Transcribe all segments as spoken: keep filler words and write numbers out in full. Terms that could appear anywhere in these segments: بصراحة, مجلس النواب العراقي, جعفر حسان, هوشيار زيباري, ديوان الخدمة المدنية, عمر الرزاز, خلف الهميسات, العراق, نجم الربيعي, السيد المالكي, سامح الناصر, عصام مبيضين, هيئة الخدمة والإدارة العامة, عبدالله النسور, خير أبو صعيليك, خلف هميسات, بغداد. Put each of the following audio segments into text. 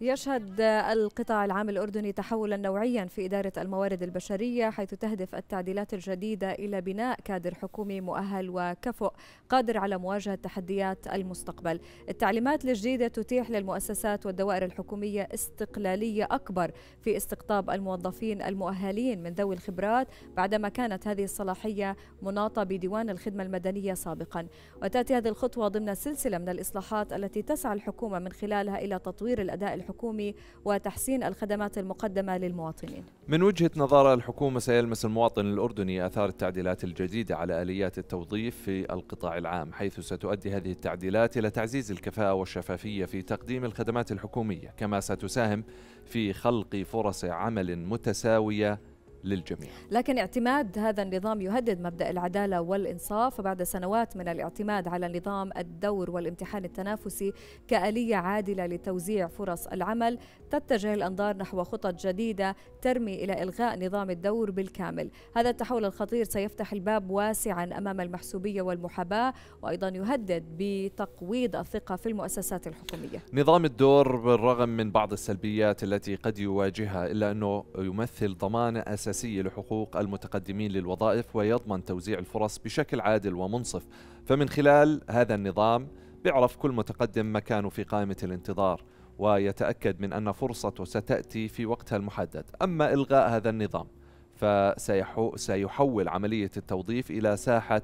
يشهد القطاع العام الأردني تحولا نوعيا في إدارة الموارد البشرية، حيث تهدف التعديلات الجديدة إلى بناء كادر حكومي مؤهل وكفؤ قادر على مواجهة تحديات المستقبل. التعليمات الجديدة تتيح للمؤسسات والدوائر الحكومية استقلالية أكبر في استقطاب الموظفين المؤهلين من ذوي الخبرات، بعدما كانت هذه الصلاحية مناطة بديوان الخدمة المدنية سابقا. وتأتي هذه الخطوة ضمن سلسلة من الإصلاحات التي تسعى الحكومة من خلالها إلى تطوير الأداء الحكومي الحكومي وتحسين الخدمات المقدمة للمواطنين. من وجهة نظر الحكومة، سيلمس المواطن الأردني آثار التعديلات الجديدة على آليات التوظيف في القطاع العام، حيث ستؤدي هذه التعديلات إلى تعزيز الكفاءة والشفافية في تقديم الخدمات الحكومية، كما ستساهم في خلق فرص عمل متساوية للجميع. لكن اعتماد هذا النظام يهدد مبدأ العدالة والإنصاف، وبعد سنوات من الاعتماد على نظام الدور والامتحان التنافسي كآلية عادلة لتوزيع فرص العمل، تتجه الأنظار نحو خطط جديدة ترمي إلى إلغاء نظام الدور بالكامل. هذا التحول الخطير سيفتح الباب واسعا أمام المحسوبية والمحاباة، وأيضا يهدد بتقويض الثقة في المؤسسات الحكومية. نظام الدور بالرغم من بعض السلبيات التي قد يواجهها، إلا أنه يمثل ضمان أساسي أساسية لحقوق المتقدمين للوظائف، ويضمن توزيع الفرص بشكل عادل ومنصف. فمن خلال هذا النظام بيعرف كل متقدم مكانه في قائمة الانتظار، ويتأكد من أن فرصته ستأتي في وقتها المحدد. أما إلغاء هذا النظام فسيحول عملية التوظيف إلى ساحة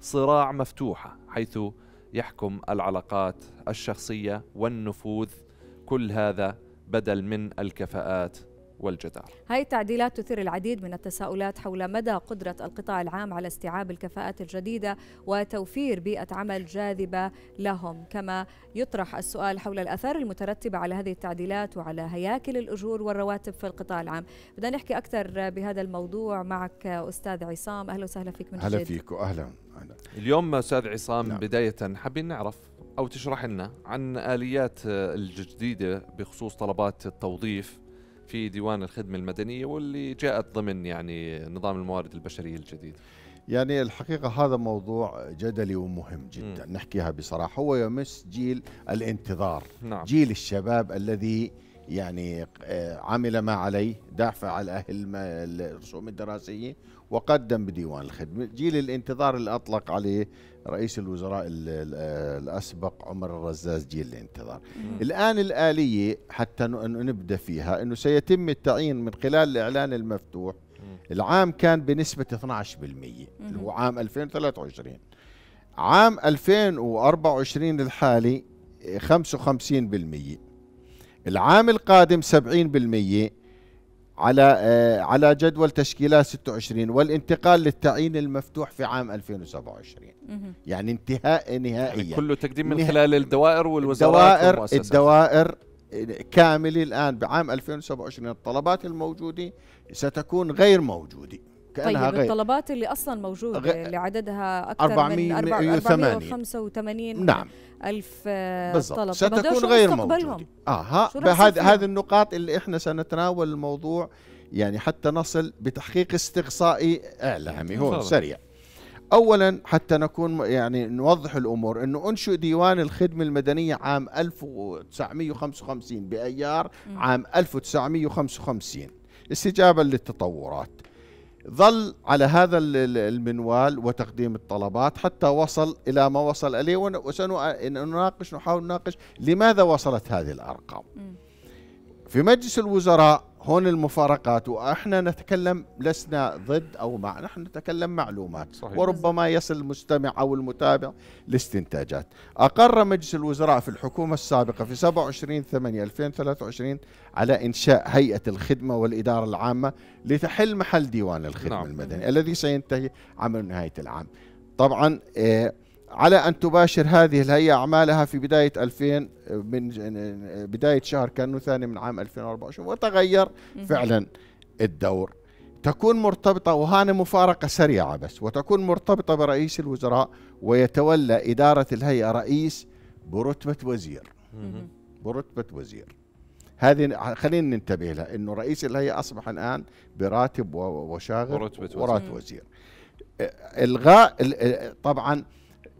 صراع مفتوحة، حيث يحكم العلاقات الشخصية والنفوذ، كل هذا بدل من الكفاءات والجدار. هاي التعديلات تثير العديد من التساؤلات حول مدى قدرة القطاع العام على استيعاب الكفاءات الجديدة وتوفير بيئة عمل جاذبة لهم، كما يطرح السؤال حول الآثار المترتبة على هذه التعديلات وعلى هياكل الأجور والرواتب في القطاع العام. بدنا نحكي أكثر بهذا الموضوع معك أستاذ عصام، أهلا وسهلا فيك من جديد. هلا فيك وأهلا. اليوم أستاذ عصام، نعم. بداية حابين نعرف أو تشرح لنا عن آليات الجديدة بخصوص طلبات التوظيف في ديوان الخدمة المدنية، واللي جاءت ضمن يعني نظام الموارد البشرية الجديد. يعني الحقيقة هذا موضوع جدلي ومهم جدا، م. نحكيها بصراحة. هو يمس جيل الانتظار، نعم. جيل الشباب الذي يعني عمل ما عليه، دافع على الرسوم الدراسية وقدم بديوان الخدمة. جيل الانتظار اللي أطلق عليه رئيس الوزراء الأسبق عمر الرزاز جيل الانتظار. الآن الآلية حتى نبدأ فيها أنه سيتم التعيين من خلال الإعلان المفتوح. العام كان بنسبة اثنعش بالمئة اللي هو عام ألفين وثلاثة وعشرين. عام ألفين وأربعة وعشرين الحالي خمسة وخمسين بالمئة. العام القادم سبعين بالمئة على على جدول تشكيلات ستة وعشرين، والانتقال للتعيين المفتوح في عام ألفين وسبعة وعشرين. يعني انتهاء نهائيا، يعني كله تقديم من خلال الدوائر والوزارات والمؤسسات. الدوائر كاملة الآن بعام ألفين وسبعة وعشرين. الطلبات الموجودة ستكون غير موجودة. طيب غير. الطلبات اللي أصلا موجودة غ... اللي عددها أكثر من أربعمئة وخمسة وثمانين، نعم. ألف طلب ستكون غير موجودة. آه هذه هذه النقاط اللي إحنا سنتناول الموضوع، يعني حتى نصل بتحقيق استقصائي إعلامي هون سريع. أولا حتى نكون يعني نوضح الأمور، أنه أنشئ ديوان الخدمة المدنية عام ألف وتسعمئة وخمسة وخمسين بأيار م. عام ألف وتسعمئة وخمسة وخمسين استجابة للتطورات. ظل على هذا المنوال وتقديم الطلبات حتى وصل إلى ما وصل إليه، وسنناقش نحاول نناقش لماذا وصلت هذه الأرقام. في مجلس الوزراء هون المفارقات، وإحنا نتكلم لسنا ضد أو مع، نحن نتكلم معلومات، صحيح. وربما يصل المستمع أو المتابع لاستنتاجات. أقر مجلس الوزراء في الحكومة السابقة في سبعة وعشرين ثمانية ألفين وثلاثة وعشرين على إنشاء هيئة الخدمة والإدارة العامة لتحل محل ديوان الخدمة، نعم. المدني الذي سينتهي عمله نهاية العام. طبعا آه على أن تباشر هذه الهيئة أعمالها في بداية ألفين من بداية شهر كانون الثاني من عام ألفين وأربعة وعشرين، وتغير فعلا الدور. تكون مرتبطة، وهنا مفارقة سريعة بس، وتكون مرتبطة برئيس الوزراء، ويتولى إدارة الهيئة رئيس برتبة وزير. برتبة وزير هذه خلينا ننتبه لها، إنه رئيس الهيئة أصبح الآن براتب وشاغر وراتب وزير. إلغاء طبعا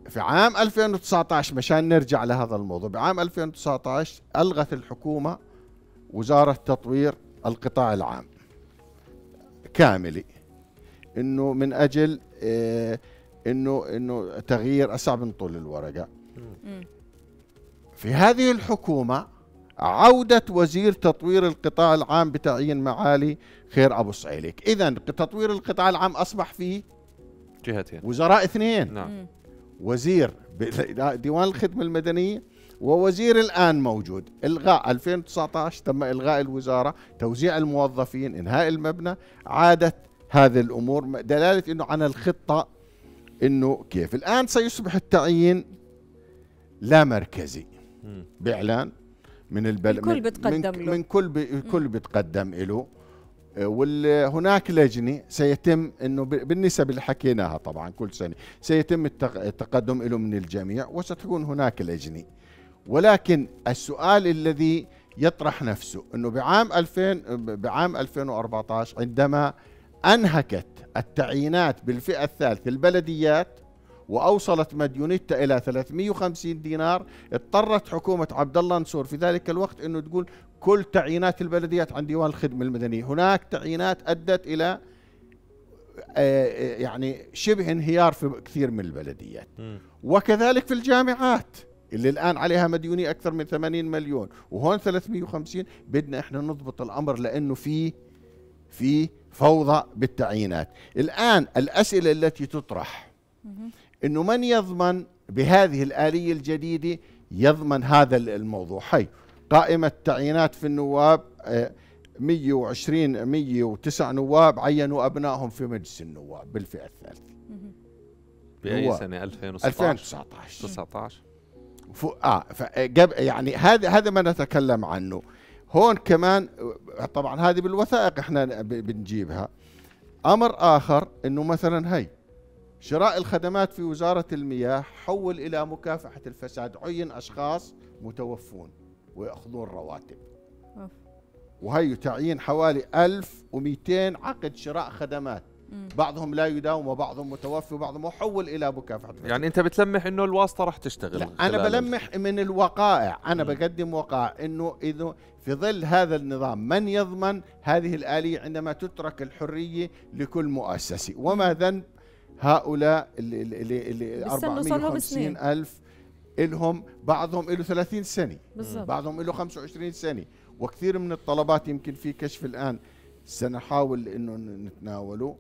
في عام ألفين وتسعة عشر، مشان نرجع لهذا الموضوع، بعام ألفين وتسعة عشر ألغت الحكومة وزارة تطوير القطاع العام كاملة، انه من اجل انه انه تغيير اسرع من طول الورقة. في هذه الحكومة عودة وزير تطوير القطاع العام بتعيين معالي خير أبو صعيليك. إذن تطوير القطاع العام أصبح فيه جهتين، وزراء اثنين، نعم. وزير ديوان الخدمة المدنية ووزير الآن موجود. إلغاء ألفين وتسعة عشر تم إلغاء الوزارة، توزيع الموظفين، إنهاء المبنى، عادت هذه الأمور دلالة أنه عن الخطة أنه كيف. الآن سيصبح التعيين لا مركزي، م. بإعلان من البلد، من كل بتقدم من له، من كل بكل بتقدم له. وهناك لجنه سيتم انه بالنسب اللي حكيناها طبعا كل سنه سيتم التقدم له من الجميع، وستكون هناك لجنه. ولكن السؤال الذي يطرح نفسه انه بعام ألفين بعام ألفين وأربعة عشر عندما انهكت التعيينات بالفئه الثالثه البلديات وأوصلت مديونيتها إلى ثلاثمئة وخمسين دينار، اضطرت حكومة عبدالله النسور في ذلك الوقت أنه تقول كل تعيينات البلديات عن ديوان الخدمة المدنية. هناك تعيينات أدت إلى يعني شبه انهيار في كثير من البلديات، م. وكذلك في الجامعات اللي الآن عليها مديونية أكثر من ثمانين مليون، وهون ثلاثمئة وخمسين. بدنا إحنا نضبط الأمر لأنه في في فوضى بالتعيينات. الآن الأسئلة التي تطرح انه من يضمن بهذه الآلية الجديدة يضمن هذا الموضوع. حي قائمة تعيينات في النواب مئة وعشرين مئة وتسعة نواب عينوا ابنائهم في مجلس النواب بالفئة الثالثة بأي سنة؟ ألفين وتسعة عشر. اه يعني هذا هذا ما نتكلم عنه هون. كمان طبعا هذه بالوثائق احنا بنجيبها. امر اخر انه مثلا هي شراء الخدمات في وزارة المياه حول إلى مكافحة الفساد، عين أشخاص متوفون ويأخذون رواتب، وهي تعيين حوالي ألف ومئتين عقد شراء خدمات، بعضهم لا يداوم وبعضهم متوفي وبعضهم وحول إلى مكافحة الفساد. يعني أنت بتلمح أنه الواسطة راح تشتغل؟ لا، أنا بلمح من الوقائع، أنا م. بقدم وقائع أنه إذا في ظل هذا النظام من يضمن هذه الآلية عندما تترك الحرية لكل مؤسسة؟ وما ذنب هؤلاء اللي اللي اللي أربعمئة وخمسين ألف إلهم بعضهم إله ثلاثين سنة، بالزبط. بعضهم إله خمسة وعشرين سنة. وكثير من الطلبات يمكن في كشف الآن سنحاول إنه نتناوله،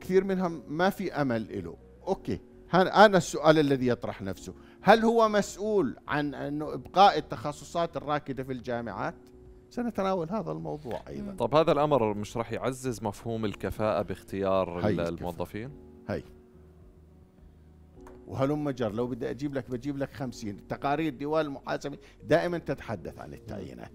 كثير منهم ما في أمل إله. أوكي، أنا السؤال الذي يطرح نفسه، هل هو مسؤول عن إنه إبقاء التخصصات الراكدة في الجامعات؟ سنتناول هذا الموضوع أيضا. طب هذا الأمر مش راح يعزز مفهوم الكفاءة باختيار الموظفين؟ هي وهلم جر، لو بدي اجيب لك بجيب لك خمسين تقارير ديوان المحاسبه دائما تتحدث عن التعيينات.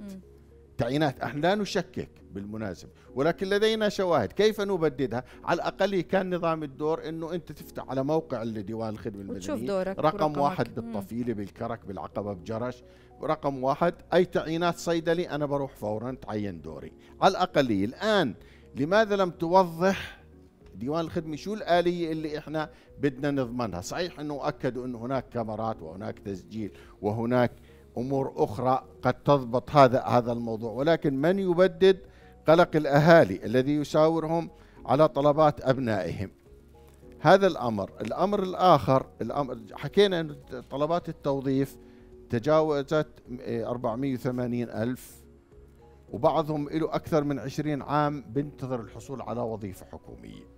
تعيينات احنا لا نشكك بالمناسبه، ولكن لدينا شواهد، كيف نبددها؟ على الاقل كان نظام الدور انه انت تفتح على موقع ديوان الخدمه المدنيه رقم واحد بالطفيله، بالكرك، بالعقبه، بجرش، رقم واحد اي تعيينات صيدلي انا بروح فورا تعين دوري. على الاقل الان لماذا لم توضح ديوان الخدمة شو الآلية اللي إحنا بدنا نضمنها؟ صحيح أنه أكدوا أنه هناك كاميرات وهناك تسجيل وهناك أمور أخرى قد تضبط هذا هذا الموضوع، ولكن من يبدد قلق الأهالي الذي يساورهم على طلبات أبنائهم؟ هذا الأمر. الأمر الآخر، الأمر حكينا أن طلبات التوظيف تجاوزت أربعمئة وثمانين ألف، وبعضهم له أكثر من عشرين عام بينتظر الحصول على وظيفة حكومية.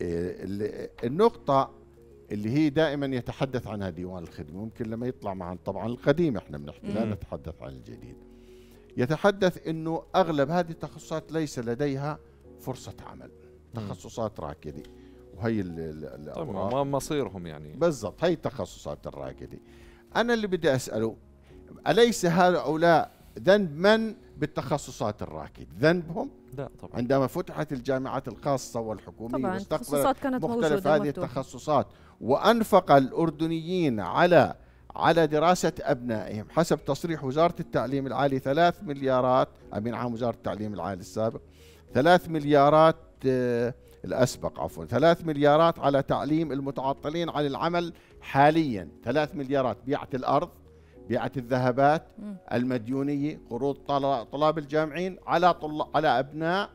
النقطة اللي هي دائما يتحدث عنها ديوان الخدمة، ممكن لما يطلع معنا طبعا القديم احنا بنحكي لا نتحدث عن الجديد، يتحدث انه اغلب هذه التخصصات ليس لديها فرصة عمل، تخصصات راكدة، وهي طبعا مصيرهم يعني بالضبط هي التخصصات الراكدة. انا اللي بدي اسأله، أليس هؤلاء ذنب من بالتخصصات الراكدة؟ ذنبهم؟ لا طبعا. عندما فتحت الجامعات الخاصة والحكومية واستقبلت مختلف هذه التخصصات، وأنفق الأردنيين على على دراسة أبنائهم حسب تصريح وزارة التعليم العالي ثلاث مليارات، أمين عام وزارة التعليم العالي السابق، ثلاث مليارات آه الأسبق عفوا ثلاث مليارات على تعليم المتعطلين عن العمل حاليا، ثلاث مليارات بيعت الأرض بيعة الذهبات المديونية، قروض طلاب الجامعين على طلاب على أبناء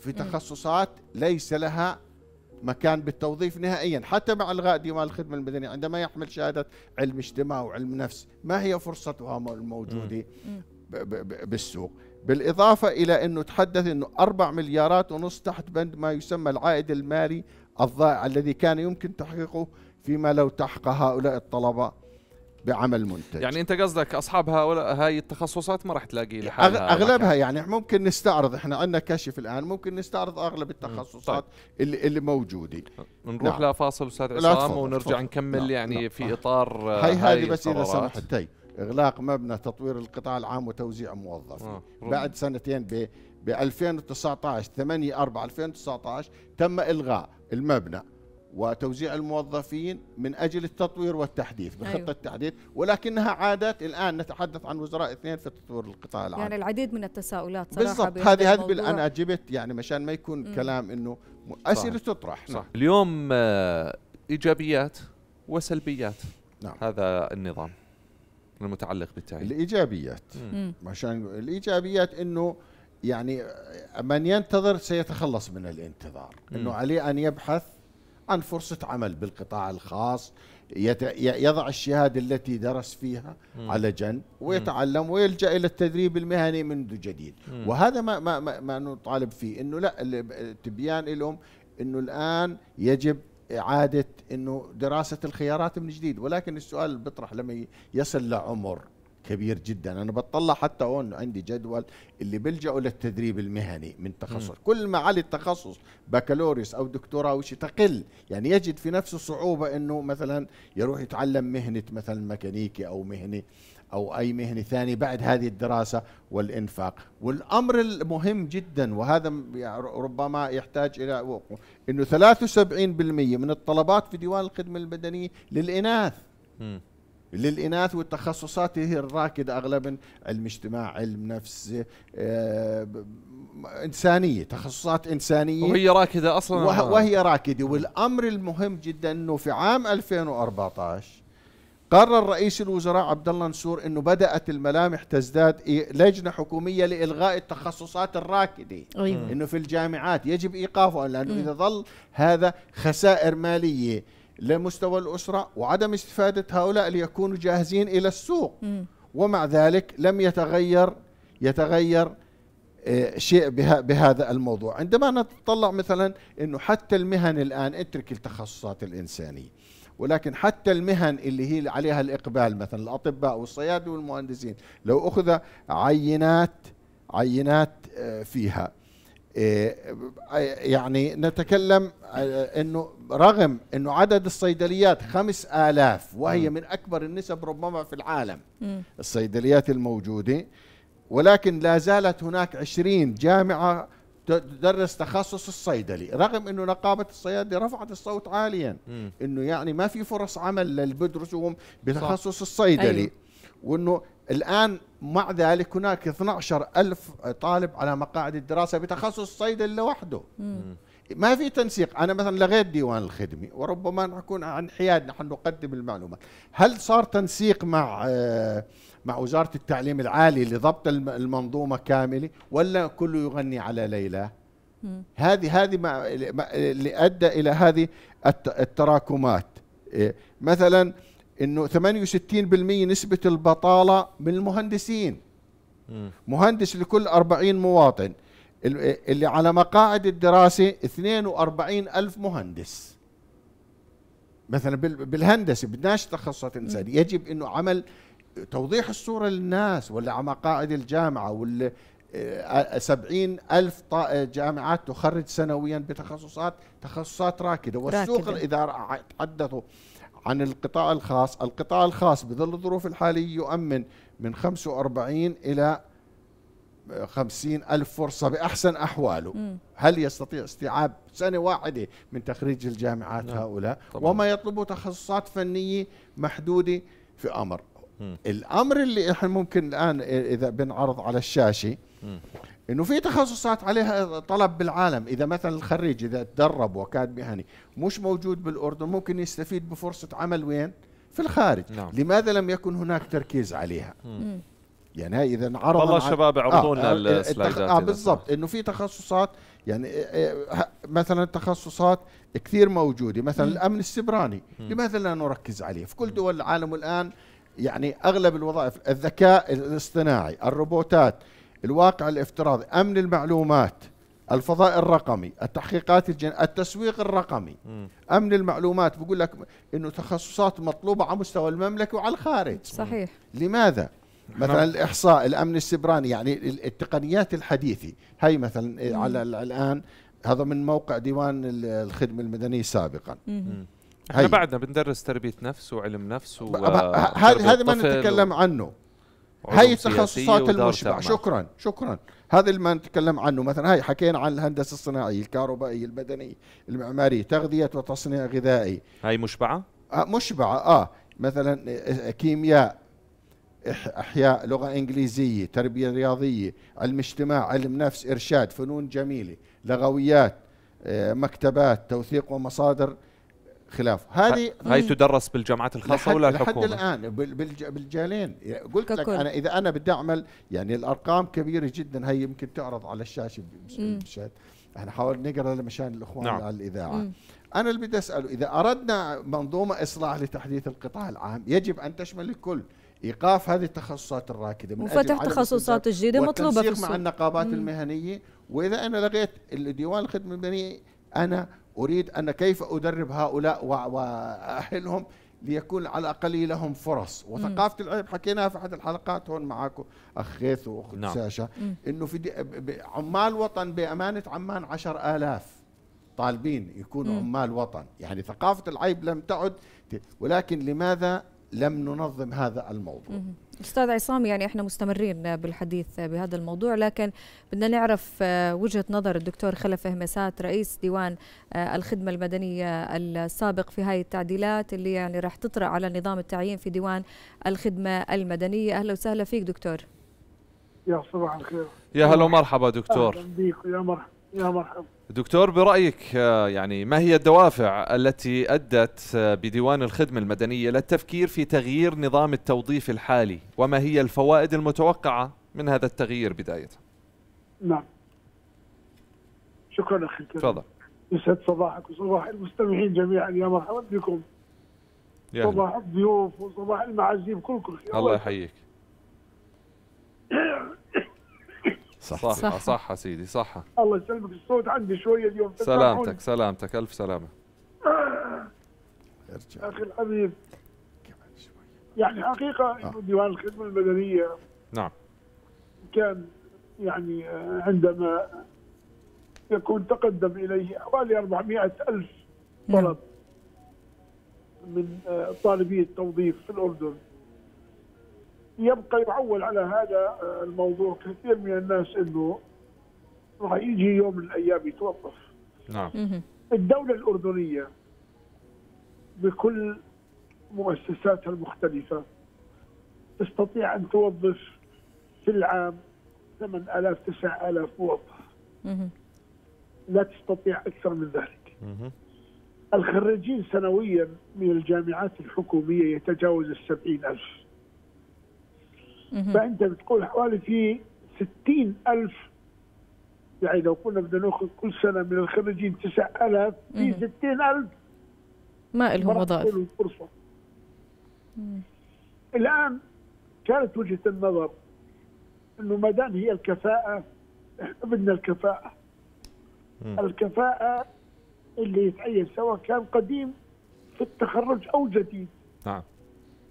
في تخصصات ليس لها مكان بالتوظيف نهائيا، حتى مع الغاء ديوان الخدمه المدنيه عندما يحمل شهاده علم اجتماع وعلم نفس، ما هي فرصتها الموجوده بالسوق؟ بالاضافه الى انه تحدث انه أربعة مليارات ونص تحت بند ما يسمى العائد المالي الضائع الذي كان يمكن تحقيقه فيما لو تحق هؤلاء الطلبه بعمل منتج. يعني انت قصدك اصحاب هؤلاء هاي التخصصات ما راح تلاقي لحالها اغلبها مكان. يعني ممكن نستعرض، احنا عندنا كشف الان، ممكن نستعرض اغلب التخصصات اللي, اللي موجوده. نروح نعم. لفاصل استاذ عصام ونرجع فضل. نكمل نعم. يعني نعم. في اطار هاي هذه بس اذا سمحت. هي اغلاق مبنى تطوير القطاع العام وتوزيع موظف آه. بعد سنتين ب ألفين وتسعطعش ثمانية أربعة ألفين وتسعطعش تم الغاء المبنى وتوزيع الموظفين من أجل التطوير والتحديث بخطة أيوه. التحديث، ولكنها عادت الآن نتحدث عن وزراء اثنين في تطوير القطاع العام. يعني العديد من التساؤلات صراحة بالضبط. هذه هذه أنا أجبت يعني مشان ما يكون م. كلام إنه أسئلة تطرح. صح. نعم. اليوم إيجابيات وسلبيات نعم. هذا النظام المتعلق بالتعليم. الإيجابيات م. عشان الإيجابيات إنه يعني من ينتظر سيتخلص من الانتظار، إنه عليه أن يبحث عن فرصة عمل بالقطاع الخاص، يضع الشهادة التي درس فيها م. على جنب ويتعلم ويلجأ إلى التدريب المهني منذ جديد، م. وهذا ما ما ما نطالب فيه، إنه لا التبيان لهم إنه الآن يجب إعادة إنه دراسة الخيارات من جديد، ولكن السؤال بطرح لما يصل لعمر كبير جدا، أنا بطلع حتى هون عندي جدول اللي بلجأوا للتدريب المهني من تخصص، كل ما علي التخصص بكالوريوس أو دكتوراه أو شيء تقل، يعني يجد في نفسه صعوبة إنه مثلا يروح يتعلم مهنة مثلا ميكانيكي أو مهنة أو أي مهنة ثانية بعد هذه الدراسة والإنفاق. والأمر المهم جدا وهذا ربما يحتاج إلى وقوف، إنه ثلاثة وسبعين بالمئة من الطلبات في ديوان الخدمة المدنية للإناث م. للإناث، والتخصصات هي الراكدة أغلبا علم اجتماع، علم نفس، آه، إنسانية، تخصصات إنسانية وهي راكدة أصلا وه وهي راكدة. والأمر المهم جدا أنه في عام ألفين وأربعطعش قرر رئيس الوزراء عبدالله النسور أنه بدأت الملامح تزداد لجنة حكومية لإلغاء التخصصات الراكدة أيوة. أنه في الجامعات يجب إيقافها، لأنه إذا ظل هذا خسائر مالية لمستوى الأسرة وعدم استفادة هؤلاء ليكونوا جاهزين إلى السوق م. ومع ذلك لم يتغير يتغير شيء بهذا الموضوع. عندما نتطلع مثلا أنه حتى المهن الآن اترك التخصصات الإنسانية، ولكن حتى المهن اللي هي عليها الإقبال مثلا الأطباء والصيادلة والمهندسين، لو أخذ عينات عينات فيها يعني نتكلم أنه رغم أنه عدد الصيدليات خمس آلاف وهي من أكبر النسب ربما في العالم الصيدليات الموجودة، ولكن لا زالت هناك عشرين جامعة تدرس تخصص الصيدلي، رغم أنه نقابة الصيادلة رفعت الصوت عاليا أنه يعني ما في فرص عمل للبدرسهم بتخصص الصيدلي أيوه. وأنه الآن مع ذلك هناك اثني عشر ألف طالب على مقاعد الدراسة بتخصص صيدلي لوحده، ما في تنسيق. أنا مثلا لغيت ديوان الخدمة وربما نكون عن حياد نحن نقدم المعلومات، هل صار تنسيق مع مع وزارة التعليم العالي لضبط المنظومة كاملة ولا كله يغني على ليلى؟ هذه هذه ما اللي أدى إلى هذه التراكمات. مثلا إنه ثمانية وستين بالمئة نسبة البطالة من المهندسين، مهندس لكل أربعين مواطن، اللي على مقاعد الدراسة اثنين وأربعين ألف مهندس مثلا بالهندسة، بدناش تخصصات إنسانية. يجب إنه عمل توضيح الصورة للناس، ولا على مقاعد الجامعة ولا سبعين ألف جامعات تخرج سنويا بتخصصات تخصصات راكدة. والسوق إذا تحدثوا عن القطاع الخاص، القطاع الخاص بظل الظروف الحالية يؤمن من خمسة وأربعين إلى خمسين ألف فرصة بأحسن أحواله. مم. هل يستطيع استيعاب سنة واحدة من تخريج الجامعات نعم. هؤلاء طبعا. وما يطلبوا تخصصات فنية محدودة في أمر مم. الأمر اللي إحنا ممكن الآن إذا بنعرض على الشاشة مم. إنه في تخصصات عليها طلب بالعالم، إذا مثلا الخريج إذا تدرب وكاد مهني مش موجود بالأردن ممكن يستفيد بفرصة عمل وين؟ في الخارج. نعم. لماذا لم يكن هناك تركيز عليها؟ مم. يعني إذا عرضنا والله الشباب يعرضون لنا السلايدات. آه بالضبط، إنه في تخصصات يعني مثلا تخصصات كثير موجودة، مثلا مم. الأمن السبراني، مم. لماذا لا نركز عليه؟ في كل دول العالم الآن يعني أغلب الوظائف، الذكاء الاصطناعي، الروبوتات، الواقع الافتراضي، أمن المعلومات، الفضاء الرقمي، التحقيقات الجنائية، التسويق الرقمي، م. أمن المعلومات. بقول لك إنه تخصصات مطلوبة على مستوى المملكة وعلى الخارج. صحيح. لماذا؟ مثلا الإحصاء، الأمن السبراني، يعني التقنيات الحديثة هي مثلا م. على الآن، هذا من موقع ديوان الخدمة المدنية سابقا. م. احنا بعدنا بندرس تربية نفس وعلم نفس، هذا ما نتكلم عنه، هاي التخصصات المشبعة. شكرا شكرا، هذا اللي ما نتكلم عنه. مثلا هاي حكينا عن الهندسة الصناعية، الكهربائية، البدنية، المعمارية، تغذية وتصنيع غذائي، هاي مشبعة مشبعة. اه مثلا كيمياء، أحياء، لغة إنجليزية، تربية رياضية، علم اجتماع، علم نفس، إرشاد، فنون جميلة، لغويات، مكتبات، توثيق ومصادر خلاف. هذه هاي تدرس بالجامعات الخاصه ولا الحكومه؟ لحد الان بالجالين. قلت لك انا اذا انا بدي اعمل يعني الارقام كبيره جدا، هي يمكن تعرض على الشاشه. مشان احنا حاولنا نقرا لمشان الاخوان نعم. على الاذاعه. مم. انا اللي بدي اساله، اذا اردنا منظومه اصلاح لتحديث القطاع العام يجب ان تشمل الكل، ايقاف هذه التخصصات الراكده من وفتح تخصصات جديده مطلوبه في مع النقابات مم. المهنيه. واذا انا لقيت ديوان الخدمه المدنيه، انا أريد أن كيف أدرب هؤلاء وأأهلهم ليكون على الأقل لهم فرص. وثقافة العيب حكيناها في أحد الحلقات هون معاكم أخ خيث وأخت نعم. ساشا، إنه في عمال وطن بأمانة عمان عشر آلاف طالبين يكونوا مم. عمال وطن. يعني ثقافة العيب لم تعد، ولكن لماذا لم ننظم هذا الموضوع؟ مم. أستاذ عصام، يعني إحنا مستمرين بالحديث بهذا الموضوع، لكن بدنا نعرف وجهة نظر الدكتور خلف هميسات رئيس ديوان الخدمة المدنية السابق في هاي التعديلات اللي يعني راح تطرأ على نظام التعيين في ديوان الخدمة المدنية. أهلا وسهلا فيك دكتور. يا صباح الخير. يا هلا ومرحبا دكتور. أهلا بيك يا مرحبا يا مرحبا. دكتور، برأيك يعني ما هي الدوافع التي أدت بديوان الخدمة المدنية للتفكير في تغيير نظام التوظيف الحالي، وما هي الفوائد المتوقعة من هذا التغيير بداية؟ نعم، شكرا أخي. تفضل. يسعد صباحك وصباح المستمعين جميعا، يا مرحبا بكم. صباح الضيوف وصباح المعازيم كلكم. الله يحييك. صح صح صح سيدي، صحة. الله يسلمك، الصوت عندي شوية اليوم. سلامتك سلامتك، ألف سلامة. ارجع أخي الحبيب، يعني حقيقة إنه آه. ديوان الخدمة المدنية نعم كان يعني عندما يكون تقدم إليه حوالي أربعمئة ألف طلب من طالبي التوظيف في الأردن، يبقى يعول على هذا الموضوع. كثير من الناس انه راح يجي يوم من الايام يتوظف. نعم. الدولة الأردنية بكل مؤسساتها المختلفة تستطيع ان توظف في العام ثمانية آلاف تسعة آلاف موظف. لا تستطيع اكثر من ذلك. الخريجين سنويا من الجامعات الحكومية يتجاوز السبعين ألف. فأنت بتقول حوالي في ستين ألف، يعني لو كنا بدنا ناخذ كل سنة من الخريجين تسعة آلاف، في ستين ألف ما لهم وظائف. الآن كانت وجهة النظر إنه ما دام هي الكفاءة، إحنا بدنا الكفاءة. مم. الكفاءة اللي يتعين سواء كان قديم في التخرج أو جديد. نعم.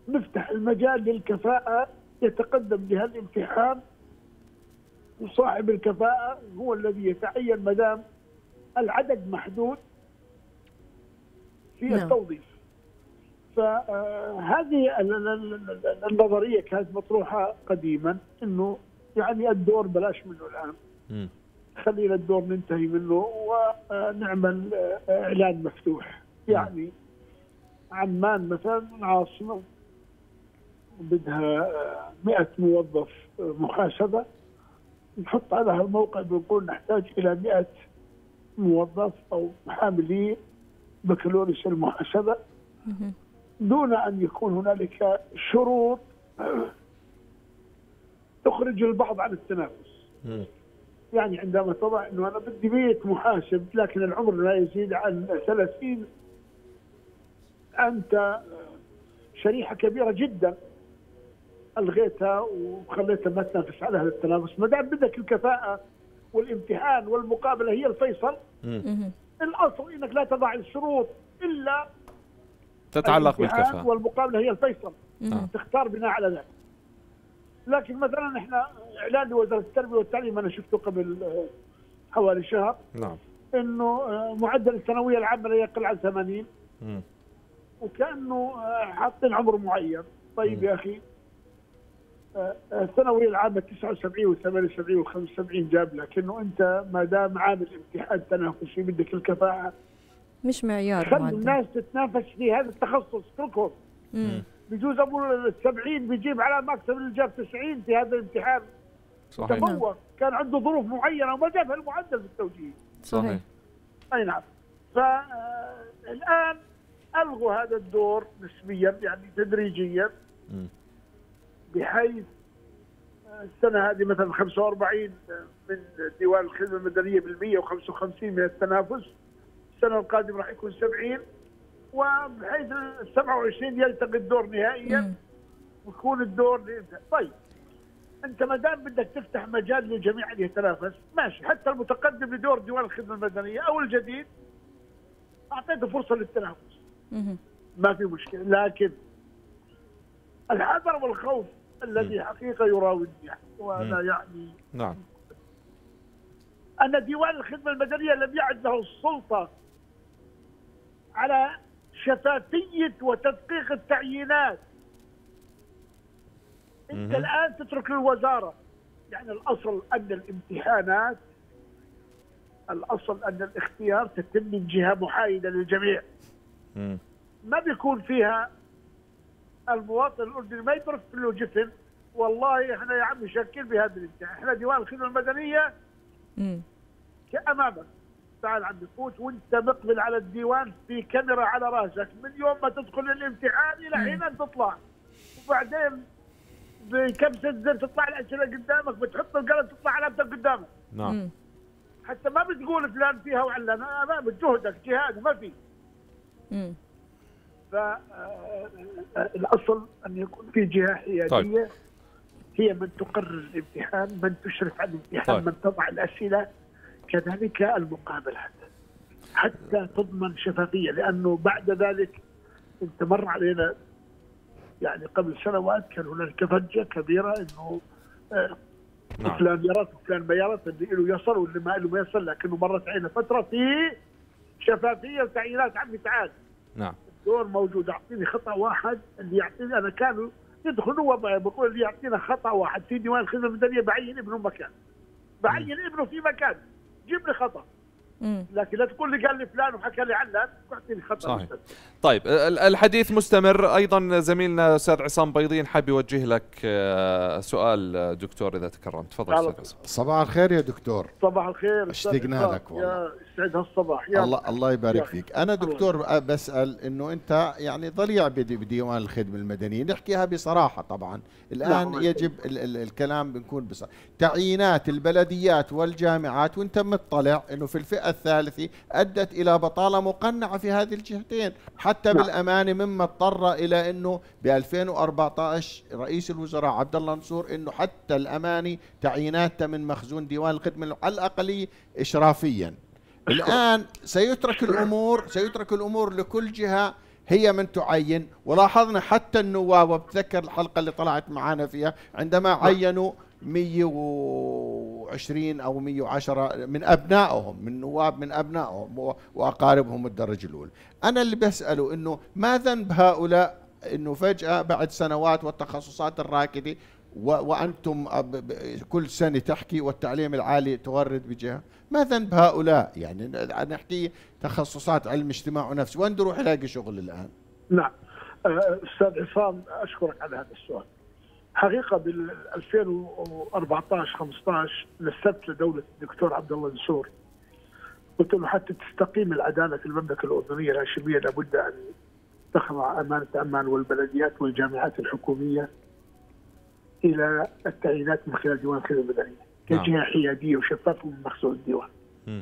نفتح المجال للكفاءة، يتقدم لهالامتحان، وصاحب الكفاءة هو الذي يتعين مدام العدد محدود في التوظيف. فهذه النظرية كانت مطروحة قديما، إنه يعني الدور بلاش منه الآن، خلينا الدور ننتهي منه ونعمل إعلان مفتوح. يعني عمان مثلا العاصمة بدها مئة موظف محاسبة، نحط على هالموقع بنقول نحتاج إلى مئة موظف أو محاملين بكالوريوس المحاسبة دون أن يكون هنالك شروط تخرج البعض عن التنافس. م. يعني عندما تضع أنه أنا بدي مئة محاسب لكن العمر لا يزيد عن ثلاثين، أنت شريحة كبيرة جدا ألغيتها وخليتها ما تنافس على هذا التنافس. ما دام بدك الكفاءة والامتحان والمقابلة هي الفيصل، م. الأصل أنك لا تضع الشروط إلا تتعلق بالكفاءة والمقابلة هي الفيصل، م. تختار بناء على ذلك. لكن مثلا احنا اعلان لوزاره التربيه والتعليم انا شفته قبل حوالي شهر، نعم، انه معدل الثانويه العامه لا يقل عن ثمانين، امم وكانه حاطين عمر معين. طيب مم. يا اخي الثانويه العامه تسعة وسبعين وثمانية وسبعين وخمسة وسبعين جاب لك، انه انت ما دام عامل امتحان تنافسي بدك الكفاءه، مش معيار. خلي الناس تتنافس في هذا التخصص، اتركهم. بجوز ابو السبعين بيجيب علامه اكثر من اللي جاب تسعين في هذا الامتحان. صحيح. تفوق، كان عنده ظروف معينه وما جاب هالمعدل في التوجيه. صحيح. اي نعم. فالان الغوا هذا الدور نسبيا، يعني تدريجيا، م. بحيث السنه هذه مثلا خمسة وأربعين من ديوان الخدمه المدنيه بالمية وخمسة وخمسين من التنافس، السنه القادمه راح يكون سبعين، وبحيث ال سبعة وعشرين يلتقي الدور نهائيا ويكون الدور. طيب انت ما دام بدك تفتح مجال للجميع ان يتنافس، ماشي، حتى المتقدم لدور ديوان الخدمه المدنيه او الجديد اعطيته فرصه للتنافس، ما في مشكله. لكن الحذر والخوف الذي حقيقه يراودني، وانا يعني نعم ان ديوان الخدمه المدنيه لم يعد له السلطه على شفافية وتدقيق التعيينات. انت الان تترك للوزارة، يعني الاصل ان الامتحانات، الاصل ان الاختيار تتم من جهة محايدة للجميع. مم. ما بيكون فيها المواطن الاردني ما يترك له جفن، والله احنا يا عم شاكين بهذا الامتحان، احنا ديوان الخدمة المدنية امامك، تعال عم بفوت وانت مقبل على الديوان في كاميرا على راسك من يوم ما تدخل الامتحان الى حين ان تطلع، وبعدين بكبسه زر تطلع الاسئله قدامك، بتحط القلم تطلع علامتك قدامك. نعم. حتى ما بتقول فلان فيها وعلان، امامك جهدك جهاد ما في. امم فالاصل ان يكون في جهه حياديه. طيب. هي من تقرر الامتحان، من تشرف على الامتحان. طيب. من تضع الاسئله، كذلك المقابلات، حتى تضمن شفافية. لأنه بعد ذلك انت مر علينا يعني قبل سنوات كان هناك فجة كبيرة إنه نعم. فلان يرات وفلان ما يرات، اللي له يصل واللي ما له ما يصل، لكنه مرت علينا فترة في شفافية وتعيينات. عمي تعال، نعم، الدور موجود، أعطيني خطأ واحد اللي يعطيني أنا، كانوا يدخلوا بقول اللي يعطينا خطأ واحد في ديوان الخدمة المدنية بعين ابنه مكان، بعين ابنه في مكان، جيب لي خطأ. مم. لكن لا تقول لي قال لي فلان وحكى لي علان واعطيني خطأ. صحيح. مستمر. طيب الحديث مستمر، ايضا زميلنا استاذ عصام مبيضين حاب يوجه لك سؤال دكتور اذا تكرمت، تفضل استاذ عصام. صباح الخير يا دكتور. صباح الخير، اشتقنا لك والله، يسعد هالصباح. يا الله الله يبارك يا فيك. انا دكتور بسال انه انت يعني ضليع بديوان الخدمه المدنيه، نحكيها بصراحه طبعا الان، يجب ال ال الكلام بنكون بصراحه. تعيينات البلديات والجامعات وانت مطلع انه في الفئه الثالثه ادت الى بطاله مقنعه في هذه الجهتين، حتى بالامانه مما اضطر الى انه ب ألفين وأربعة عشر رئيس الوزراء عبدالله النسور انه حتى الاماني تعييناته من مخزون ديوان الخدمه على الاقل اشرافيا. الان سيترك الامور سيترك الامور لكل جهه هي من تعين، ولاحظنا حتى النواب، وبتذكر الحلقه اللي طلعت معانا فيها عندما عينوا مئة وعشرين أو مئة وعشرة من أبنائهم، من نواب من أبنائهم وأقاربهم الدرجة الأولى. أنا اللي بسأله أنه ما ذنب هؤلاء أنه فجأة بعد سنوات والتخصصات الراكدة وأنتم كل سنة تحكي والتعليم العالي تورد بجهة، ما ذنب هؤلاء؟ يعني نحكي تخصصات علم اجتماع ونفس، وين نروح نلاقي شغل الآن؟ نعم أستاذ عصام، أشكرك على هذا السؤال. حقيقة بال ألفين وأربعة عشر خمسة عشر نسبت لدولة الدكتور عبد الله النسور، قلت له حتى تستقيم العدالة في المملكة الأردنية الهاشمية لابد أن تخضع أمانة أمان والبلديات والجامعات الحكومية إلى التعيينات من خلال ديوان الخدمة المدنية كجهة حيادية وشفافة من مخزون الديوان. م.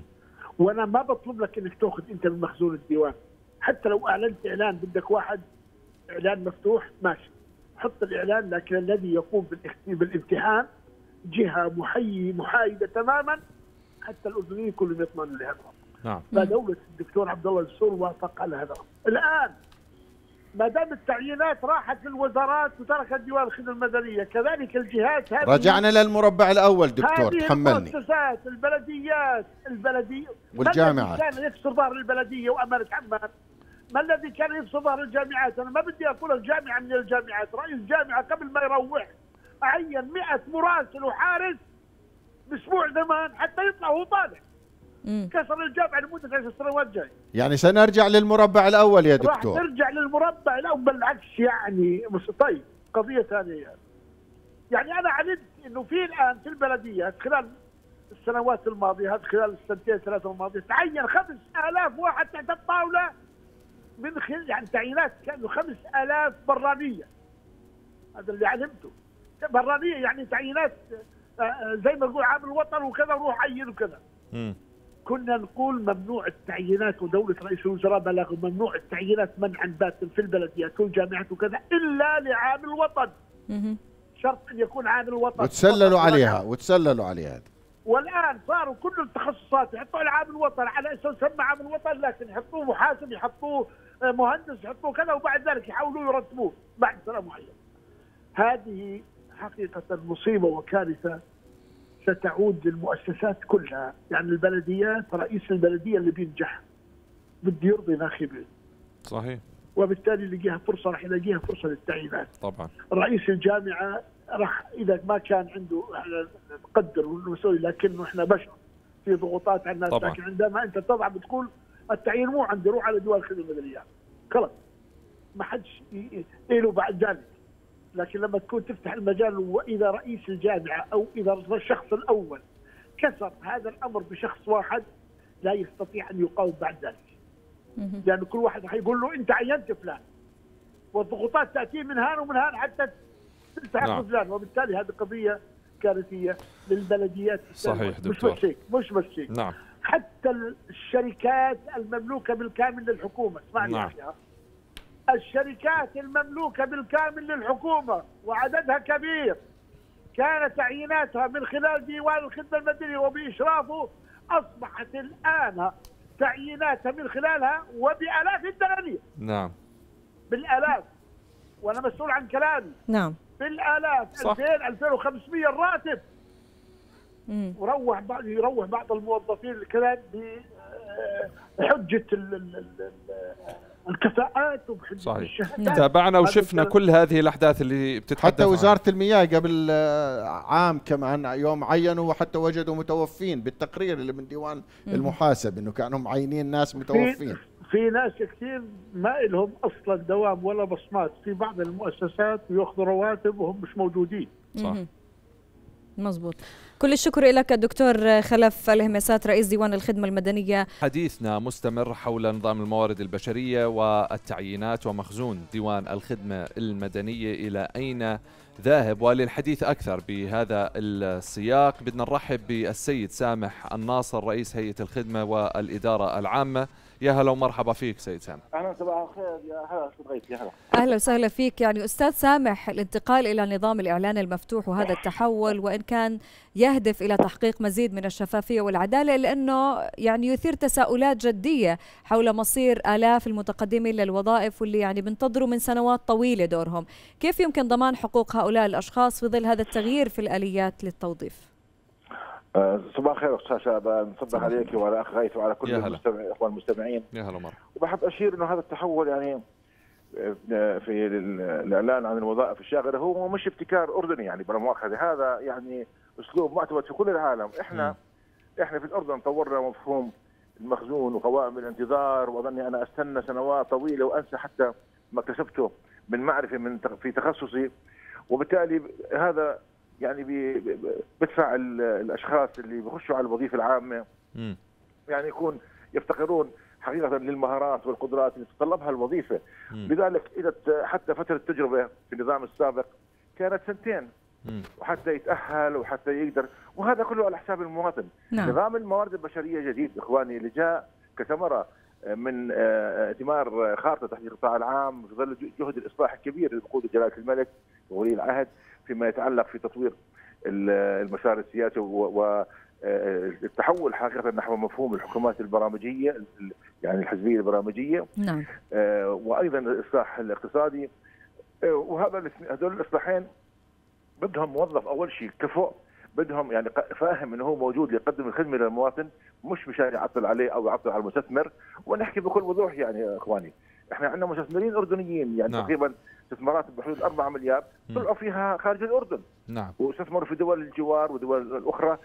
وأنا ما بطلب لك إنك تأخذ أنت من مخزون الديوان، حتى لو أعلنت إعلان بدك واحد إعلان مفتوح ماشي، حط الإعلان، لكن الذي يقوم بالامتحان جهة محي محايدة تماما حتى الأردنيين كلهم يطمئنوا لهذا. نعم. فدولة الدكتور عبدالله النسور وافق على هذا. الآن ما دام التعيينات راحت للوزارات وتركت ديوان الخدمة المدنية، كذلك الجهات هذه رجعنا للمربع الأول دكتور، تحملني. المؤسسات، البلديات، البلدية والجامعات، كان يكسر ظهر البلدية وأمانة عمان، ما الذي كان يكسر ظهر الجامعات؟ أنا ما بدي أقول جامعة من الجامعات، رئيس جامعة قبل ما يروح أعين مئة مراسل وحارس بأسبوع زمان حتى يطلع هو طالع. كسر الجامعة لمدة عشر سنوات جاي. يعني سنرجع للمربع الأول يا دكتور. راح نرجع للمربع الأول بالعكس يعني. طيب قضية ثانية يعني. يعني أنا علمت إنه في الآن في البلدية خلال السنوات الماضية، خلال السنتين ثلاثة الماضية تعين خمس آلاف واحد تحت الطاولة من خلال يعني تعيينات كانوا خمس آلاف برانية. هذا اللي علمته. برانية يعني تعيينات زي ما نقول عام الوطن وكذا وروح عين وكذا. امم كنا نقول ممنوع التعيينات، ودولة رئيس الوزراء بلغوا ممنوع التعيينات منعا باتا في البلديات والجامعات وكذا إلا لعامل الوطن. شرط أن يكون عامل الوطن. وتسللوا عليها وتسللوا عليها. والآن صاروا كل التخصصات يحطوا على عامل الوطن على أساس يسمى عامل الوطن، لكن يحطوه محاسب، يحطوه مهندس، يحطوه كذا، وبعد ذلك يحاولوا يرتبوه بعد سنة معينة. هذه حقيقة مصيبة وكارثة ستعود للمؤسسات كلها، يعني البلديات رئيس البلديه اللي بينجح بده يرضي ناخبه. صحيح. وبالتالي يلاقيها فرصه، راح يلاقيها فرصه للتعيينات. طبعا. رئيس الجامعه راح اذا ما كان عنده نقدر ونسوي، لكنه احنا بشر في ضغوطات على الناس، لكن عندما انت تضع بتقول التعيين مو عندي، روح على ديوان الخدمه المدنيه. خلص. ما حدش له بعد ذلك. لكن لما تكون تفتح المجال، واذا رئيس الجامعه او اذا الشخص الاول كسر هذا الامر بشخص واحد لا يستطيع ان يقاوم بعد ذلك. لان يعني كل واحد حيقول له انت عينت فلان. والضغوطات تاتي من هان ومن هان حتى تلتحق فلان، وبالتالي هذه قضيه كارثيه للبلديات. صحيح دكتور. مش بس هيك، مش بس هيك. نعم. حتى الشركات المملوكه بالكامل للحكومه، اسمعني. نعم. فيها. الشركات المملوكة بالكامل للحكومة وعددها كبير كان تعييناتها من خلال ديوان الخدمة المدنية وبإشرافه، أصبحت الآن تعييناتها من خلالها وبآلاف الدنانير. نعم. بالآلاف، وأنا مسؤول عن كلامي. نعم. بالآلاف، ألفين ألفين وخمسمئة الراتب. امم وروح بعض يروح بعض الموظفين الكلام بحجة الكفاءات وبحجة الشهادات. تابعنا وشفنا كل هذه الأحداث اللي بتتحدث عنها. حتى وزارة المياه قبل عام كمان يوم عينوا، وحتى وجدوا متوفين بالتقرير اللي من ديوان المحاسب إنه كانوا معينين ناس متوفين. في, في ناس كثير ما لهم أصلا دوام ولا بصمات في بعض المؤسسات، ويأخذوا رواتب وهم مش موجودين. صح. مزبوط. كل الشكر لك دكتور خلف الهميسات رئيس ديوان الخدمة المدنية. حديثنا مستمر حول نظام الموارد البشرية والتعيينات ومخزون ديوان الخدمة المدنية إلى أين ذاهب، وللحديث أكثر بهذا السياق بدنا نرحب بالسيد سامح الناصر رئيس هيئة الخدمة والإدارة العامة. يا هلا ومرحبا فيك سيد سامح. أهلا صباح الخير. يا هلا صديقي. يا هلا. أهلا وسهلا فيك. يعني أستاذ سامح، الانتقال إلى نظام الإعلان المفتوح وهذا التحول وإن كان يهدف إلى تحقيق مزيد من الشفافية والعدالة، لأنه يعني يثير تساؤلات جدية حول مصير آلاف المتقدمين للوظائف واللي يعني بنتظروا من سنوات طويلة دورهم. كيف يمكن ضمان حقوق هؤلاء الأشخاص في ظل هذا التغيير في الآليات للتوظيف؟ صباح الخير استاذ شعبان، نصبح عليك وعلى اخ غيث وعلى كل المستمع اخوان المستمعين. يا هلا ومرحبا. وبحب اشير انه هذا التحول يعني في الاعلان عن الوظائف الشاغره هو مش ابتكار اردني يعني، بلا مؤاخذه، هذا يعني اسلوب معتمد في كل العالم. احنا م. احنا في الاردن طورنا مفهوم المخزون وقوائم الانتظار، واظني انا استنى سنوات طويله وانسى حتى ما اكتسبته من معرفه من في تخصصي، وبالتالي هذا يعني بدفع الاشخاص اللي بخشوا على الوظيفه العامه م. يعني يكون يفتقرون حقيقه للمهارات والقدرات اللي تتطلبها الوظيفه. م. لذلك اذا حتى فتره التجربه في النظام السابق كانت سنتين م. وحتى يتاهل وحتى يقدر، وهذا كله على حساب المواطن. نعم. نظام الموارد البشريه جديد اخواني اللي جاء كثمره من ثمار خارطه تحديد القطاع العام في ظل جهد الاصلاح الكبير اللي بقوده جلاله الملك وولي العهد فيما يتعلق في تطوير المسار السياسي و التحول حقيقه نحو مفهوم الحكومات البرامجيه، يعني الحزبيه البرامجيه. نعم. وايضا الاصلاح الاقتصادي، وهذا هذول الاصلاحين بدهم موظف اول شيء كفؤ، بدهم يعني فاهم انه هو موجود ليقدم الخدمه للمواطن، مش مشان يعطل عليه او يعطل على المستثمر. ونحكي بكل وضوح يعني اخواني، احنا عندنا مستثمرين اردنيين يعني نعم. تقريبا استثمارات بحدود أربعة مليار طلعوا فيها خارج الاردن. نعم. واستثمروا في دول الجوار ودول الاخرى،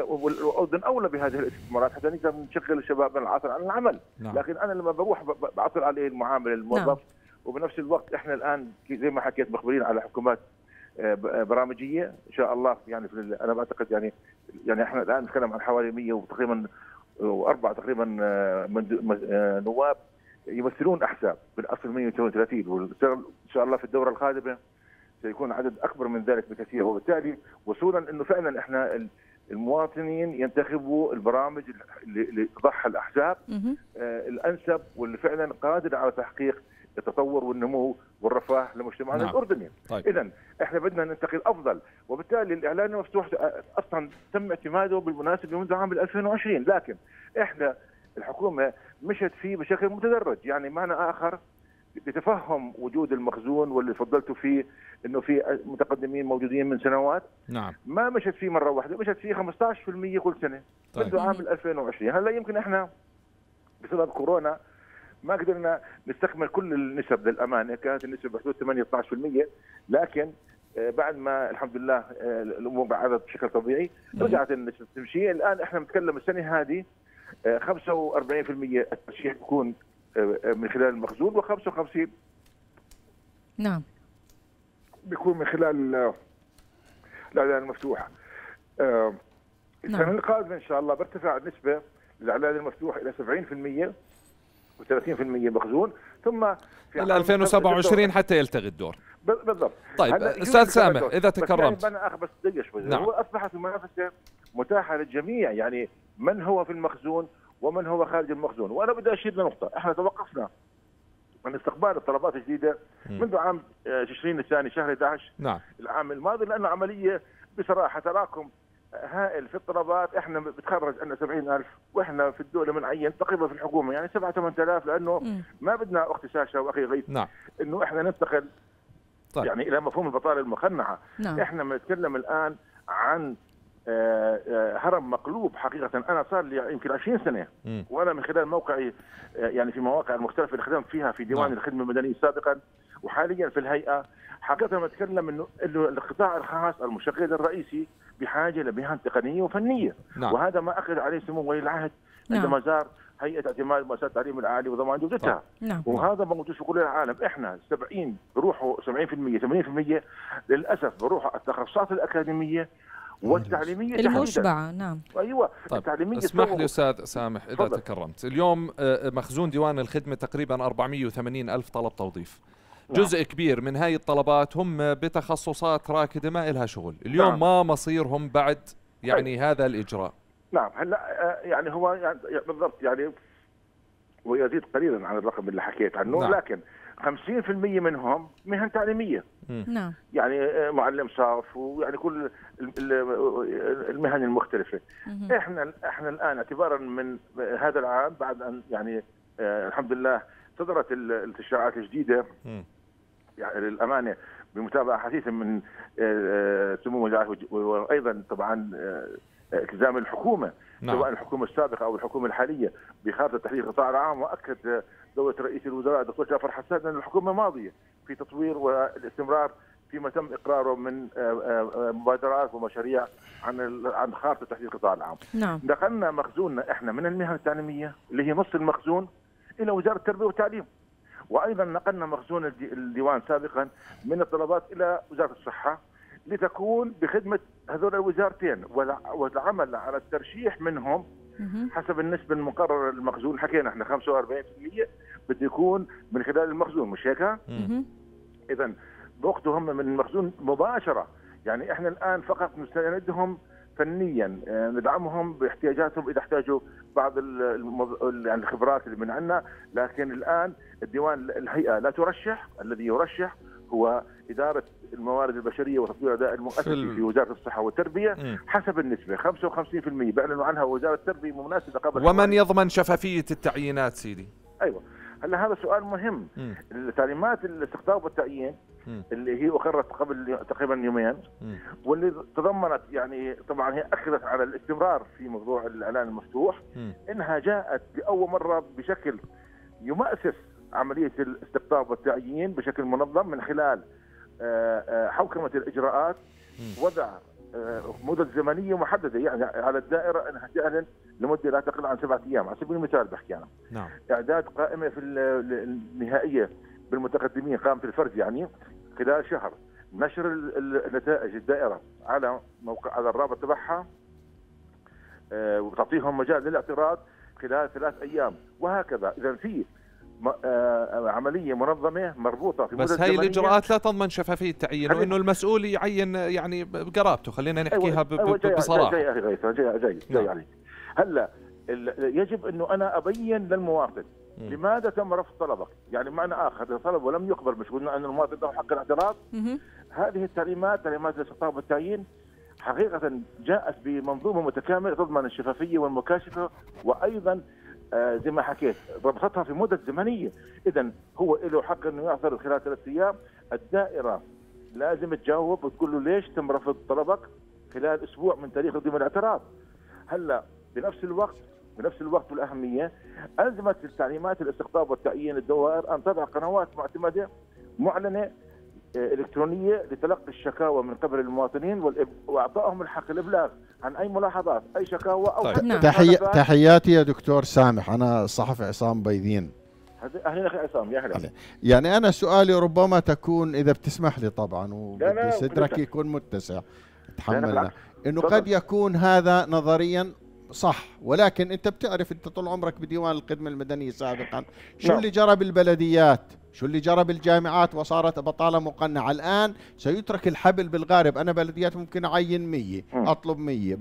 والاردن اولى بهذه الاستثمارات حتى نقدر نشغل الشباب من العاطل عن العمل. نعم. لكن انا لما بروح بعطل عليه المعامل الموظف. نعم. وبنفس الوقت احنا الان زي ما حكيت مخبرين على حكومات برامجيه ان شاء الله، يعني في انا بعتقد يعني يعني احنا الان نتكلم عن حوالي مئة وتقريبا واربعه تقريبا نواب يمثلون احزاب، بالاصل مئة وثلاثة وثلاثين، وان شاء الله في الدوره القادمه سيكون عدد اكبر من ذلك بكثير، وبالتالي وصولا انه فعلا احنا المواطنين ينتخبوا البرامج اللي تضحى الاحزاب الانسب واللي فعلا قادر على تحقيق التطور والنمو والرفاه لمجتمعنا. نعم. الاردني. طيب. اذا احنا بدنا ننتقل افضل، وبالتالي الاعلان المفتوح اصلا تم اعتماده بالمناسبه منذ عام ألفين وعشرين، لكن احنا الحكومه مشت فيه بشكل متدرج، يعني معنى اخر بتفهم وجود المخزون واللي فضلتوا فيه انه في متقدمين موجودين من سنوات. نعم. ما مشت فيه مره واحده، مشت فيه خمسة عشر بالمئة كل سنه. طيب. منذ عام ألفين وعشرين. هلا يمكن احنا بسبب كورونا ما قدرنا نستكمل كل النسب للامانه، كانت النسب بحدود ثمانية عشر بالمئة، لكن بعد ما الحمد لله الامور بعدت بشكل طبيعي رجعت النسب تمشي. الان احنا بنتكلم السنه هذه خمسة وأربعين بالمئة الترشيح بيكون من خلال المخزون، وخمسة وخمسين بالمئة نعم بيكون من خلال الاعلان المفتوح. السنه القادمه ان شاء الله برتفع النسبه للاعلان المفتوح الى سبعين بالمئة وثلاثين بالمئة مخزون، ثم في عام ألفين وسبعة وعشرين حتى يلتغي الدور بالضبط. طيب استاذ سامح اذا تكرمت، يعني انا اخذ بس دقيقه شوي. نعم. اصبحت المنافسه متاحه للجميع، يعني من هو في المخزون ومن هو خارج المخزون. وانا بدي اشير لنقطه، احنا توقفنا عن استقبال الطلبات الجديده منذ عام تشرين الثاني شهر أحد عشر نعم. العام الماضي، لانه عمليه بصراحه تراكم هائل في الطلبات. احنا بتخرج عندنا سبعين ألف واحنا في الدوله بنعين تقريبا في الحكومه يعني سبعة ثمانية آلاف، لانه م. ما بدنا اختي ساشا واخي غيث نعم. انه احنا ننتقل طيب. يعني الى مفهوم البطاله المقنعه. نعم. احنا بنتكلم الان عن هرم مقلوب حقيقه. انا صار لي يمكن عشرين سنة م. وانا من خلال موقعي يعني في مواقع المختلفه اللي خدمت فيها في ديوان نعم. الخدمه المدنيه سابقا وحاليا في الهيئه، حقيقه بتكلم انه القطاع الخاص المشغل الرئيسي بحاجه لمهن تقنيه وفنيه. نعم. وهذا ما اكد عليه سمو ولي العهد نعم. عندما زار هيئه اعتماد مؤسسات التعليم العالي وضمان جودتها. نعم. وهذا موجود في كل العالم. احنا سبعين بروحوا سبعين بالمئة ثمانين بالمئة للاسف بروحوا التخصصات الاكاديميه والتعليميه المشبعه. نعم ايوه طيب. التعليميه. اسمح لي استاذ سامح اذا فضل. تكرمت، اليوم مخزون ديوان الخدمه تقريبا أربعمئة وثمانين ألف طلب توظيف. نعم. جزء كبير من هاي الطلبات هم بتخصصات راكده ما إلها شغل اليوم. نعم. ما مصيرهم بعد يعني طيب. هذا الاجراء. نعم هلا يعني هو يعني بالضبط يعني ويزيد قليلا عن الرقم اللي حكيت عنه. نعم. لكن خمسين بالمئة منهم مهن تعليميه. نعم. يعني معلم صرف ويعني كل المهن المختلفه. مم. احنا احنا الان اعتبارا من هذا العام بعد ان يعني آه الحمد لله صدرت التشريعات الجديده مم. يعني للامانه بمتابعه حثيثه من آه سمو ولي العهد وايضا طبعا آه التزام الحكومه. نعم. سواء الحكومه السابقه او الحكومه الحاليه بخارطه تحديد القطاع العام، واكد دوله رئيس الوزراء الدكتور جعفر حسان ان الحكومه ماضيه في تطوير والاستمرار فيما تم اقراره من مبادرات ومشاريع عن عن خارطه تحديد القطاع العام. نعم. دخلنا مخزوننا احنا من المهن التعليميه اللي هي نص المخزون الى وزاره التربيه والتعليم، وايضا نقلنا مخزون الديوان سابقا من الطلبات الى وزاره الصحه لتكون بخدمه هذول الوزارتين والعمل على الترشيح منهم حسب النسبه المقرره للمخزون. حكينا احنا خمسة وأربعين بالمئة بده يكون من خلال المخزون، مش هيك؟ اذا بوقتهم من المخزون مباشره، يعني احنا الان فقط نستندهم فنيا، ندعمهم باحتياجاتهم اذا احتاجوا بعض المض... يعني الخبرات اللي من عندنا. لكن الان الديوان الهيئه لا ترشح، الذي يرشح هو اداره الموارد البشريه وتطوير اداء المؤسسي في وزاره الصحه والتربيه حسب النسبه خمسة وخمسين بالمئة بيعلنوا عنها وزاره التربيه مناسبه قبل. ومن يضمن شفافيه التعيينات سيدي؟ ايوه هلا هذا سؤال مهم. م. التعليمات الاستقطاب والتعيين م. اللي هي اقرت قبل تقريبا يومين م. واللي تضمنت يعني طبعا هي اكدت على الاستمرار في موضوع الاعلان المفتوح م. انها جاءت لاول مره بشكل يمأسس عمليه الاستقطاب والتعيين بشكل منظم من خلال حوكمه الاجراءات، وضع مدة زمنيه محدده يعني على الدائره انها تعلن لمده لا تقل عن سبعه ايام على سبيل المثال بحكي انا. نعم. اعداد قائمه في النهائيه بالمتقدمين قائمه الفرد يعني خلال شهر، نشر النتائج الدائره على موقع على الرابط تبعها وتعطيهم مجال للاعتراض خلال ثلاث ايام وهكذا. اذا في عمليه منظمه مربوطه في بس هاي الاجراءات لا تضمن شفافيه التعيين، وانه المسؤول يعين يعني بقرابته، خلينا نحكيها بصراحه. جاي اخي غيث جاي جاي, جاي عليك. هلا يجب انه انا ابين للمواطن م. لماذا تم رفض طلبك، يعني معنى اخر اذا طلب ولم يقبل مش قلنا ان المواطن له حق الاعتراض. هذه التعليمات تعليمات الاستقطاب والتعيين حقيقه جاءت بمنظومه متكامله تضمن الشفافيه والمكاشفه، وايضا آه زي ما حكيت ربطتها في مدة زمنية. إذا هو له حق أنه يعترض خلال ثلاث أيام، الدائرة لازم تجاوب وتقول له ليش تم رفض طلبك خلال أسبوع من تاريخ قدوم الاعتراض. هلا بنفس الوقت بنفس الوقت والأهمية ألزمت التعليمات الاستقطاب والتعيين الدوائر أن تضع قنوات معتمدة معلنة إلكترونية لتلقي الشكاوى من قبل المواطنين وإعطائهم الحق الإبلاغ عن أي ملاحظات أي شكاوى أو طيب. نعم. تحي... تحياتي يا دكتور سامح، أنا الصحفي عصام مبيضين. أهلين أخي عصام. يا أهلا. يعني أنا سؤالي ربما تكون إذا بتسمح لي طبعا وبدي صدرك يكون متسع تحملنا، إنه قد يكون هذا نظريا صح، ولكن أنت بتعرف أنت طول عمرك بديوان الخدمة المدنية سابقا شو نعم. اللي جرى بالبلديات، شو اللي جرى بالجامعات وصارت بطالة مقنعة. الآن سيترك الحبل بالغارب، أنا بلديات ممكن أعين مية أطلب مية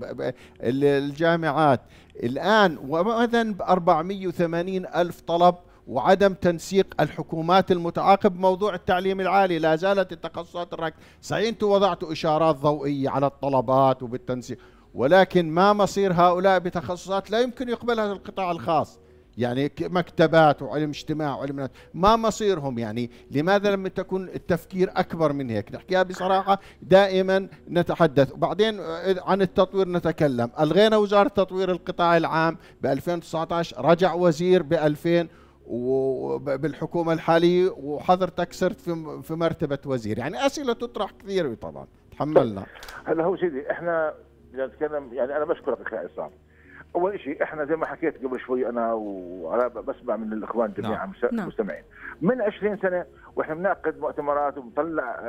الجامعات الآن، ومثلا أربعمئة وثمانين ألف طلب، وعدم تنسيق الحكومات المتعاقب موضوع التعليم العالي. لا زالت التخصصات الركز صحيح، أنتم وضعتوا إشارات ضوئية على الطلبات وبالتنسيق، ولكن ما مصير هؤلاء بتخصصات لا يمكن يقبلها القطاع الخاص، يعني مكتبات وعلم اجتماع وعلم، ما مصيرهم؟ يعني لماذا لم تكون التفكير أكبر من هيك؟ نحكيها بصراحة دائما نتحدث. وبعدين عن التطوير نتكلم، ألغينا وزارة تطوير القطاع العام بألفين وتسعة عشر، رجع وزير بألفين وبالحكومة الحالية، وحضرتك صرت في في مرتبة وزير، يعني أسئلة تطرح كثير طبعا تحملنا. هلا هو سيدي احنا بدنا نتكلم، يعني أنا بشكرك أخي عصام. أول شيء إحنا زي ما حكيت قبل شوي أنا وعلى بسمع من الإخوان جميعا المستمعين، من عشرين سنة وإحنا بنعقد مؤتمرات وبنطلع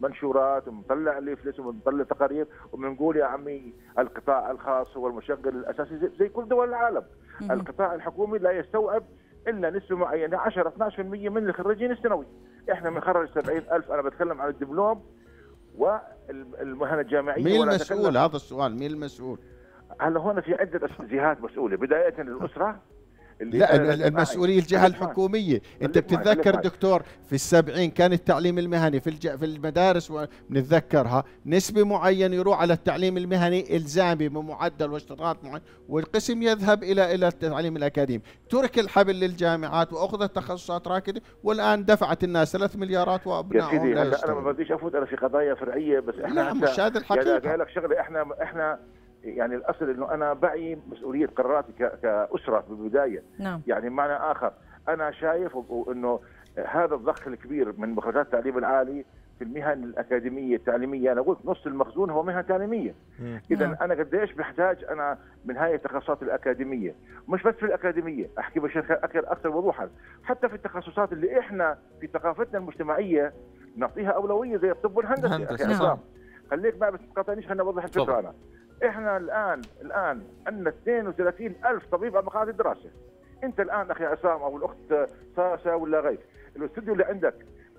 منشورات وبنطلع ليفلس وبنطلع تقارير وبنقول يا عمي القطاع الخاص هو المشغل الأساسي زي كل دول العالم. مم. القطاع الحكومي لا يستوعب إلا نسبة معينة عشرة اثني عشر بالمئة من الخريجين الثانوي. إحنا بنخرج سبعين ألف، أنا بتكلم عن الدبلوم والمهنة الجامعية. مين المسؤول؟ هذا السؤال، مين المسؤول؟ هلا هون في عدة جهات مسؤولة، بداية الأسرة اللي لا المسؤولية الجهة الحكومية. أنت بتتذكر دكتور في السبعين كان التعليم المهني في الج... في المدارس بنتذكرها نسبة معينة يروح على التعليم المهني إلزامي بمعدل واشتراط معين، والقسم يذهب إلى إلى التعليم الأكاديمي. ترك الحبل للجامعات وأخذت تخصصات راكدة، والآن دفعت الناس ثلاث مليارات وأبنائهم. يا سيدي هلا أنا ما بديش أفوت أنا في قضايا فرعية، بس إحنا لا مش هذا الحقيقة. أقول لك شغلة، إحنا إحنا يعني الاصل انه انا بعي مسؤوليه قراراتي كاسره بالبدايه. نعم. يعني بمعنى اخر انا شايف انه هذا الضخ الكبير من مخرجات التعليم العالي في المهن الاكاديميه التعليميه، انا قلت نص المخزون هو مهن تعليميه. اذا انا قديش بحتاج انا من هاي التخصصات الاكاديميه، مش بس في الاكاديميه، احكي بشكل اكثر وضوحا، حتى في التخصصات اللي احنا في ثقافتنا المجتمعيه نعطيها اولويه زي الطب والهندسه. خليك ما بتقاطعنيش، خليني اوضح الفكره. انا احنا الان الان عندنا اثنين وثلاثين ألف طبيب على مقاعد الدراسه. انت الان اخي عصام او الاخت ساشا ولا غير، الاستوديو اللي عندك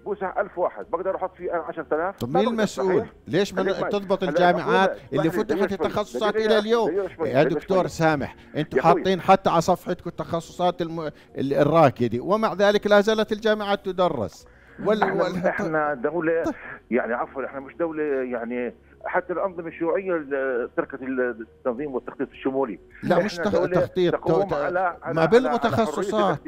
بوسع ألف واحد، بقدر احط فيه عشرة آلاف. طب مين المسؤول؟ ليش ما تضبط الجامعات اللي فتحت التخصصات الى اليوم؟ يا دكتور سامح، انتم حاطين حتى على صفحتكم التخصصات الم... الراكده، ومع ذلك لا زالت الجامعات تدرس. وال... احنا, احنا دوله يعني عفوا احنا مش دوله يعني حتى الانظمه الشيوعيه تركت التنظيم والتخطيط الشمولي. لا مش تخطيط، تقوم على ما بالمتخصصات.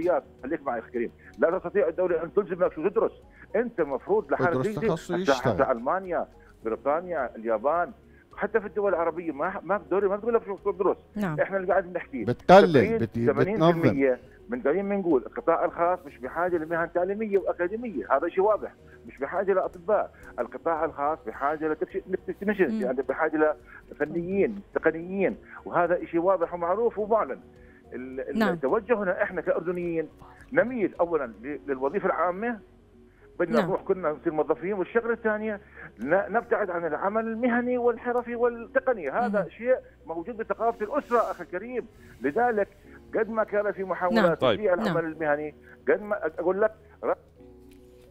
خليك معي اخي كريم، لا تستطيع الدوله ان تلزمك شو تدرس، انت المفروض لحالك تدرس. حتى المانيا، بريطانيا، اليابان، حتى في الدول العربيه ما ما بدوري ما بتقول لك شو تدرس. نعم. احنا اللي قاعد نحكي بتقلل بتنظم. من قريب بنقول القطاع الخاص مش بحاجه لمهن تعليميه واكاديميه، هذا شيء واضح، مش بحاجه لاطباء، القطاع الخاص بحاجه لتكنيشنز، يعني بحاجه لفنيين تقنيين، وهذا شيء واضح ومعروف ومعلن. نعم. توجهنا احنا كاردنيين نميل اولا للوظيفه العامه، بدنا نروح كنا نصير موظفين، والشغله الثانيه نبتعد عن العمل المهني والحرفي والتقني، هذا مم. شيء موجود بثقافه الاسره اخي الكريم، لذلك قد ما كان في محاولات تضييع العمل نعم. المهني، قد ما اقول لك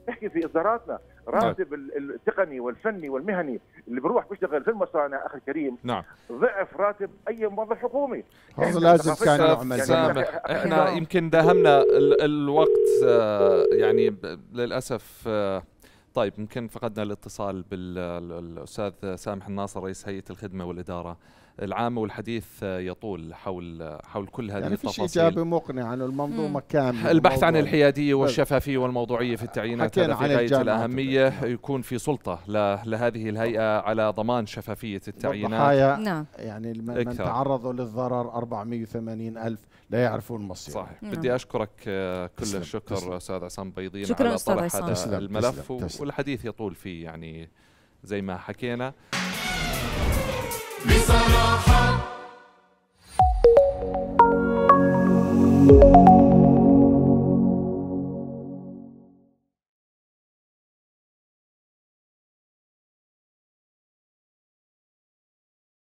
نحكي في اصداراتنا راتب نعم. التقني والفني والمهني اللي بروح بيشتغل في المصانع اخي الكريم نعم. ضعف راتب اي موظف حكومي. هذا لازم كان يعمل. سامح احنا يمكن داهمنا ال الوقت آه يعني للاسف. آه طيب يمكن فقدنا الاتصال بالاستاذ سامح الناصر رئيس هيئه الخدمه والاداره العامة، والحديث يطول حول حول كل هذه يعني التفاصيل. يعني فيش إجابة مقنعة عن المنظومة كاملة. البحث عن الحيادية والشفافية والموضوعية في التعيينات هذا في غاية الأهمية، يكون في سلطة لهذه الهيئة على ضمان شفافية التعيينات. نعم. يعني من تعرضوا للضرر أربعمئة وثمانين ألف لا يعرفون مصير. صحيح. نعم. بدي أشكرك كل الشكر أستاذ عصام مبيضين على طرح هذا الملف، والحديث يطول فيه يعني زي ما حكينا بصراحة.